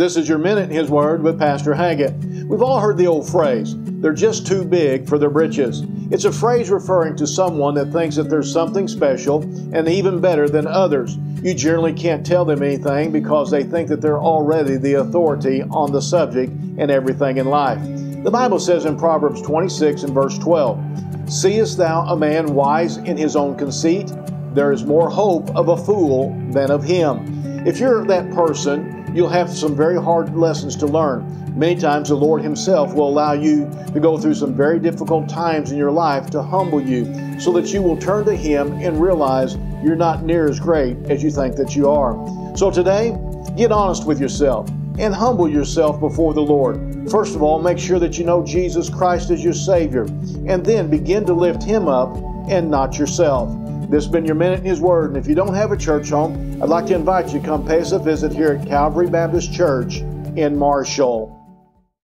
This is your Minute, His Word with Pastor Haggett. We've all heard the old phrase, they're just too big for their britches. It's a phrase referring to someone that thinks that there's something special and even better than others. You generally can't tell them anything because they think that they're already the authority on the subject and everything in life. The Bible says in Proverbs 26 and verse 12, "Seest thou a man wise in his own conceit? There is more hope of a fool than of him." If you're that person, you'll have some very hard lessons to learn. Many times the Lord Himself will allow you to go through some very difficult times in your life to humble you so that you will turn to Him and realize you're not near as great as you think that you are. So today, get honest with yourself and humble yourself before the Lord. First of all, make sure that you know Jesus Christ as your Savior, and then begin to lift Him up and not yourself. This has been your Minute in His Word, and if you don't have a church home, I'd like to invite you to come pay us a visit here at Calvary Baptist Church in Marshall.